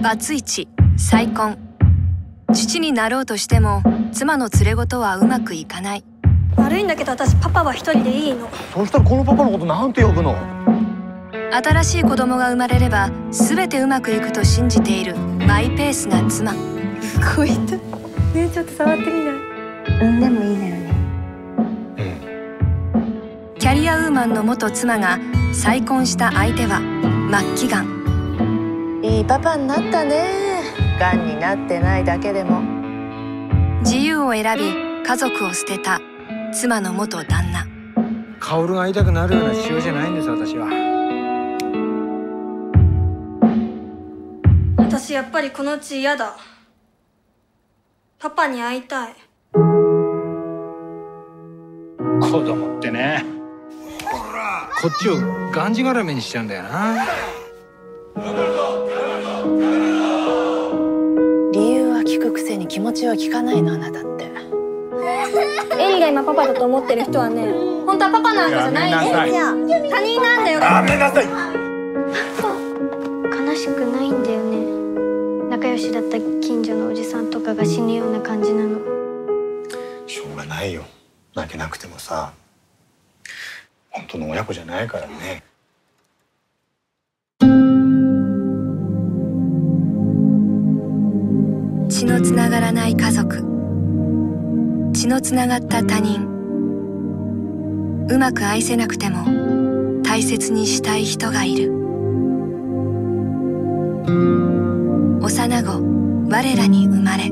バツイチ、再婚。父になろうとしても妻の連れ言はうまくいかない。悪いんだけど私パパは一人でいいの。そしたらこのパパのことなんて呼ぶの。新しい子供が生まれれば全てうまくいくと信じているマイペースな妻。こういったねえ、ちょっと触ってみない？産んでもいいのよね。うん。キャリアウーマンの元妻が再婚した相手は末期がん。いいパパになったね。がんになってないだけでも。自由を選び家族を捨てた妻の元旦那。薫が会いたくなるような父親じゃないんです私は。私やっぱりこのうち嫌だ。パパに会いたい。子供ってね、ほらこっちをがんじがらめにしちゃうんだよな。理由は聞くくせに気持ちは聞かないのあなたって。エリが今パパだと思ってる人はね、本当はパパなんかじゃないんだよ。他人なんだよ。やめなさい。悲しくないんだよね。仲良しだった近所のおじさんとかが死ぬような感じなの。しょうがないよ、泣けなくてもさ。本当の親子じゃないからね。血のつながらない家族、血のつながった他人、うまく愛せなくても大切にしたい人がいる。幼子我らに生まれ。